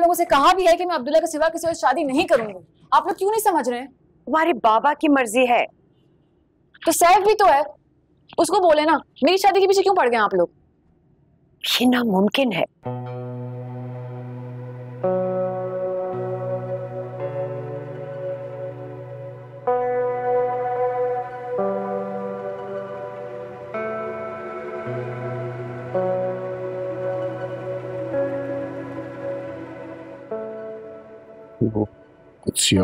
लोगों से कहा भी है कि मैं अब्दुल्ला के सिवा किसी और शादी नहीं करूंगी। आप लोग क्यों नहीं समझ रहे? तुम्हारे बाबा की मर्जी है। तो सैफ भी तो है, उसको बोले ना। मेरी शादी के पीछे क्यों पड़ गए आप लोग? ये नामुमकिन है।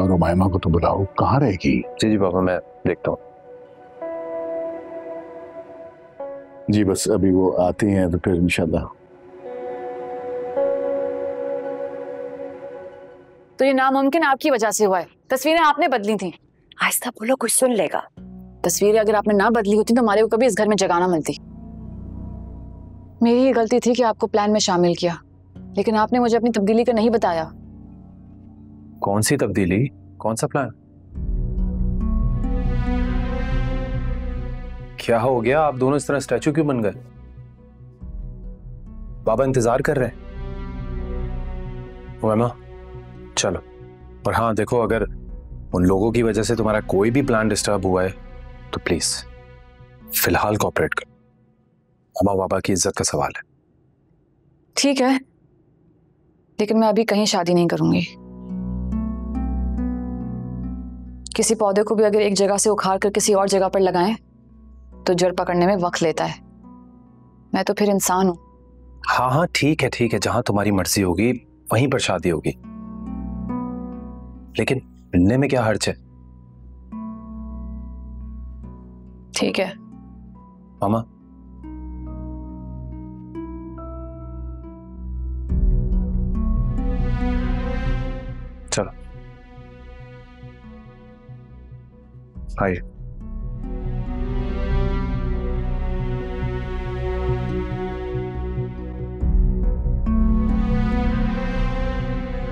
और उमायमा को तो बुलाओ, कहाँ रहेगी? जी जी पापा, मैं देखता हूँ। जी बस अभी वो आते हैं तो फिर इंशाल्लाह। तो ये नामुमकिन आपकी वजह से हुआ है। तस्वीरें आपने बदली थी। आहिस्ता बोलो, कुछ सुन लेगा। तस्वीरें अगर आपने ना बदली होती तो हमारे को कभी इस घर में जगह ना मिलती। मेरी ये गलती थी कि आपको प्लान में शामिल किया, लेकिन आपने मुझे अपनी तब्दीली का नहीं बताया। कौन सी तब्दीली? कौन सा प्लान? क्या हो गया? आप दोनों इस तरह स्टैचू क्यों बन गए? बाबा इंतजार कर रहे हैं। उमा चलो। और हाँ देखो, अगर उन लोगों की वजह से तुम्हारा कोई भी प्लान डिस्टर्ब हुआ है तो प्लीज फिलहाल कोऑपरेट करो। उमा बाबा की इज्जत का सवाल है। ठीक है, लेकिन मैं अभी कहीं शादी नहीं करूंगी। किसी पौधे को भी अगर एक जगह से उखाड़ कर किसी और जगह पर लगाएं तो जड़ पकड़ने में वक्त लेता है। मैं तो फिर इंसान हूं। हाँ हाँ ठीक है ठीक है, जहां तुम्हारी मर्जी होगी वहीं पर शादी होगी, लेकिन मिलने में क्या हर्ज है? ठीक है मामा। चलो। Hi.